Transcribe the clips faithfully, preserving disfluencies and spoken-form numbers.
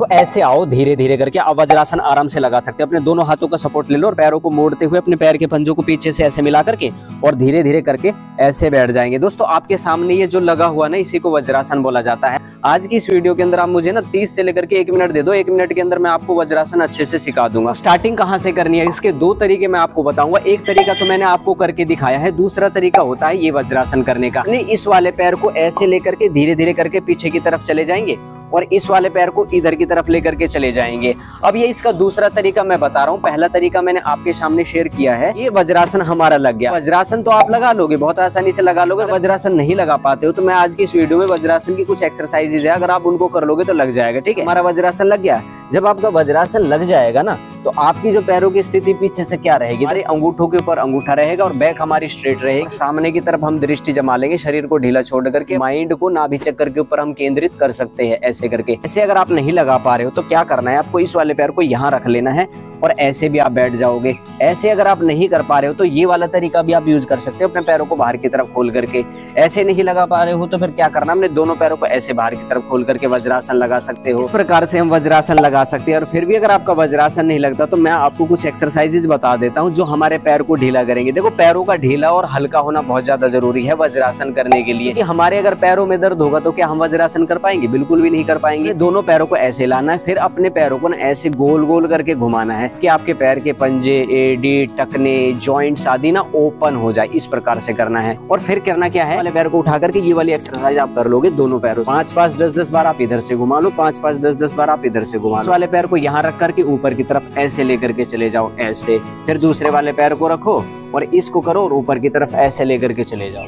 देखो ऐसे आओ धीरे धीरे करके। अब वज्रासन आराम से लगा सकते हो। अपने दोनों हाथों का सपोर्ट ले लो और पैरों को मोड़ते हुए अपने पैर के पंजों को पीछे से ऐसे मिला करके और धीरे धीरे करके ऐसे बैठ जाएंगे। दोस्तों आपके सामने ये जो लगा हुआ ना, इसी को वज्रासन बोला जाता है। आज की इस वीडियो के अंदर आप मुझे ना तीस से लेकर के एक मिनट दे दो, एक मिनट के अंदर मैं आपको वज्रासन अच्छे से सिखा दूंगा। स्टार्टिंग कहाँ से करनी है, इसके दो तरीके मैं आपको बताऊंगा। एक तरीका तो मैंने आपको करके दिखाया है, दूसरा तरीका होता है ये वज्रासन करने का। इस वाले पैर को ऐसे लेकर के धीरे धीरे करके पीछे की तरफ चले जाएंगे और इस वाले पैर को इधर की तरफ लेकर के चले जाएंगे। अब ये इसका दूसरा तरीका मैं बता रहा हूँ, पहला तरीका मैंने आपके सामने शेयर किया है। ये वज्रासन हमारा लग गया। वज्रासन तो आप लगा लोगे, बहुत आसानी से लगा लोगे। वज्रासन नहीं लगा पाते हो तो मैं आज की इस वीडियो में वज्रासन की कुछ एक्सरसाइजेज है, अगर आप उनको कर लोगे तो लग जाएगा। ठीक है, हमारा वज्रासन लग गया। जब आपका वज्रासन लग जाएगा ना तो आपकी जो पैरों की स्थिति पीछे से क्या रहेगी, हमारे अंगूठों के ऊपर अंगूठा रहेगा और बैक हमारी स्ट्रेट रहेगी। सामने की तरफ हम दृष्टि जमा लेंगे, शरीर को ढीला छोड़ करके माइंड को नाभि चक्कर के ऊपर हम केंद्रित कर सकते हैं ऐसे करके। ऐसे अगर आप नहीं लगा पा रहे हो तो क्या करना है, आपको इस वाले पैर को यहाँ रख लेना है और ऐसे भी आप बैठ जाओगे। ऐसे अगर आप नहीं कर पा रहे हो तो ये वाला तरीका भी आप यूज कर सकते हो, अपने पैरों को बाहर की तरफ खोल करके। ऐसे नहीं लगा पा रहे हो तो फिर क्या करना, हमने दोनों पैरों को ऐसे बाहर की तरफ खोल करके वज्रासन लगा सकते हो। इस प्रकार से हम वज्रासन लगा सकते हैं। और फिर भी अगर आपका वज्रासन नहीं लगता तो मैं आपको कुछ एक्सरसाइजेज बता देता हूँ जो हमारे पैर को ढीला करेंगे। देखो पैरों का ढीला और हल्का होना बहुत ज्यादा जरूरी है वज्रासन करने के लिए। हमारे अगर पैरों में दर्द होगा तो क्या हम वज्रासन कर पाएंगे? बिल्कुल भी नहीं कर पाएंगे। दोनों पैरों को ऐसे लाना है, फिर अपने पैरों को ना ऐसे गोल गोल करके घुमाना है कि आपके पैर के पंजे, एडी, टखने, जॉइंट्स आदि ना ओपन हो जाए। इस प्रकार से करना है। और फिर करना क्या है, वाले पैर को उठा करके ये वाली एक्सरसाइज आप कर लोगे। दोनों पैरों पांच पांच दस दस बार आप इधर से घुमा लो, पांच पांच दस दस बार आप इधर से घुमा लो। वाले पैर को यहाँ रख करके ऊपर की तरफ ऐसे लेकर के चले जाओ, ऐसे। फिर दूसरे वाले पैर को रखो और इसको करो और ऊपर की तरफ ऐसे लेकर के चले जाओ।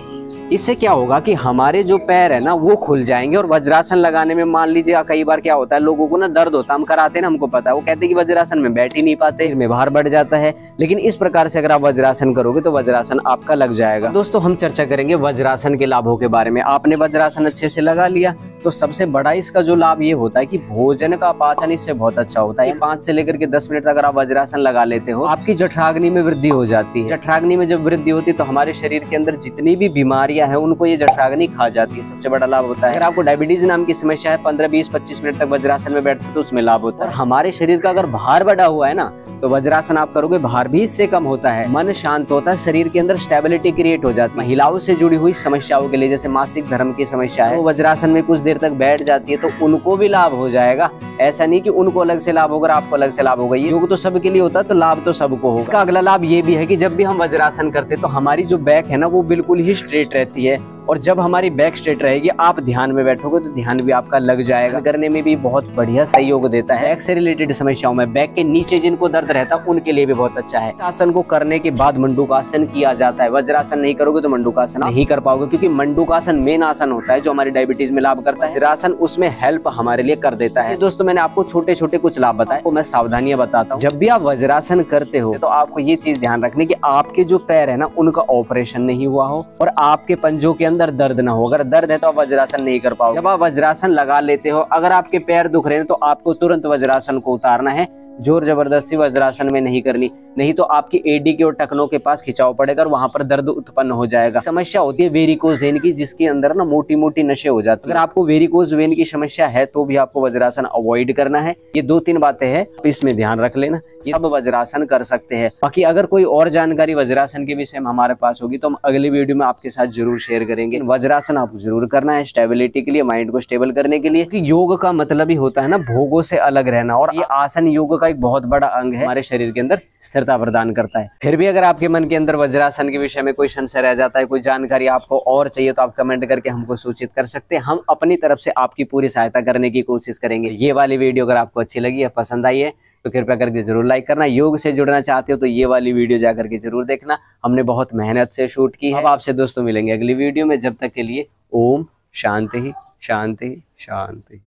इससे क्या होगा कि हमारे जो पैर है ना वो खुल जाएंगे। और वज्रासन लगाने में मान लीजिए कई बार क्या होता है, लोगों को ना दर्द होता है, हम कराते हैं ना, हमको पता है, वो कहते हैं कि वज्रासन में बैठ ही नहीं पाते, फिर में बाहर बढ़ जाता है। लेकिन इस प्रकार से अगर आप वज्रासन करोगे तो वज्रासन आपका लग जाएगा। दोस्तों हम चर्चा करेंगे वज्रासन के लाभों के बारे में। आपने वज्रासन अच्छे से लगा लिया तो सबसे बड़ा इसका जो लाभ ये होता है कि भोजन का पाचन इससे बहुत अच्छा होता है। पाँच से लेकर के दस मिनट अगर आप वज्रासन लगा लेते हो, आपकी जठराग्नि में वृद्धि हो जाती है। जठराग्नि में जब वृद्धि होती है तो हमारे शरीर के अंदर जितनी भी बीमारियां हैं उनको ये जठराग्नि खा जाती है। सबसे बड़ा लाभ होता है। अगर आपको डायबिटीज नाम की समस्या है, पंद्रह बीस पच्चीस मिनट तक वज्रासन में बैठते तो उसमें लाभ होता है। हमारे शरीर का अगर भार बढ़ा हुआ है ना तो वज्रासन आप करोगे, भार भी इससे कम होता है, मन शांत होता है, शरीर के अंदर स्टेबिलिटी क्रिएट हो जाती है। महिलाओं से जुड़ी हुई समस्याओं के लिए, जैसे मासिक धर्म की समस्या है, वो वज्रासन में कुछ देर तक बैठ जाती है तो उनको भी लाभ हो जाएगा। ऐसा नहीं कि उनको अलग से लाभ होगा, आपको अलग से लाभ होगा। ये योग तो सबके लिए होता है तो लाभ तो सबको होगा। इसका अगला लाभ ये भी है कि जब भी हम वज्रासन करते हैं तो हमारी जो बैक है ना वो बिल्कुल ही स्ट्रेट रहती है। और जब हमारी बैक स्ट्रेट रहेगी, आप ध्यान में बैठोगे तो ध्यान भी आपका लग जाएगा। करने में भी बहुत बढ़िया सहयोग देता है। बैक से रिलेटेड समस्याओं में, बैक के नीचे जिनको दर्द रहता है उनके लिए भी बहुत अच्छा है। आसन को करने के बाद मंडूकासन किया जाता है। वज्रासन नहीं करोगे तो मंडूकासन नहीं कर पाओगे, क्योंकि मंडूकासन मेन आसन होता है जो हमारी डायबिटीज में लाभ करता है। वज्रासन उसमें हेल्प हमारे लिए कर देता है। दोस्तों मैंने आपको छोटे छोटे कुछ लाभ बताए, मैं सावधानियां बताता हूँ। जब भी आप वज्रासन करते हो तो आपको ये चीज ध्यान रखनी की आपके जो पैर है ना उनका ऑपरेशन नहीं हुआ हो और आपके पंजों के अंदर दर्द ना हो। अगर दर्द है तो आप वज्रासन नहीं कर पाओगे। जब आप वज्रासन लगा लेते हो, अगर आपके पैर दुख रहे हैं तो आपको तुरंत वज्रासन को उतारना है। जोर जबरदस्ती वज्रासन में नहीं करनी, नहीं तो आपकी एडी के और टखनों के पास खिंचाव पड़ेगा और वहां पर दर्द उत्पन्न हो जाएगा। समस्या होती है वेरीकोज वेन की, जिसके अंदर ना मोटी मोटी नसें हो जाती है। अगर आपको वेरीकोज वेन की समस्या है तो भी आपको वज्रासन अवॉइड करना है। ये दो तीन बातें हैं, इसमें ध्यान रख लेना। ये सब वज्रासन कर सकते हैं। बाकी अगर कोई और जानकारी वज्रासन के विषय में हमारे पास होगी तो हम अगली वीडियो में आपके साथ जरूर शेयर करेंगे। वज्रासन आपको जरूर करना है, स्टेबिलिटी के लिए, माइंड को स्टेबल करने के लिए। योग का मतलब ही होता है ना भोगों से अलग रहना, और ये आसन योग का एक बहुत बड़ा अंग है, हमारे शरीर के अंदर स्थिरता प्रदान करता है। फिर भी अगर आपके मन के अंदर वज्रासन के विषय में कोई संशय रह जाता है, कोई जानकारी आपको और चाहिए तो आप कमेंट करके हमको सूचित कर सकते हैं। हम अपनी तरफ से आपकी पूरी सहायता करने की कोशिश करेंगे। ये वाली वीडियो अगर आपको अच्छी लगी है, पसंद आई है तो कृपया करके जरूर लाइक करना। योग से जुड़ना चाहते हो तो ये वाली वीडियो जाकर के जरूर देखना, हमने बहुत मेहनत से शूट की है। अब आपसे दोस्तों मिलेंगे अगली वीडियो में, जब तक के लिए ओम शांति शांति शांति।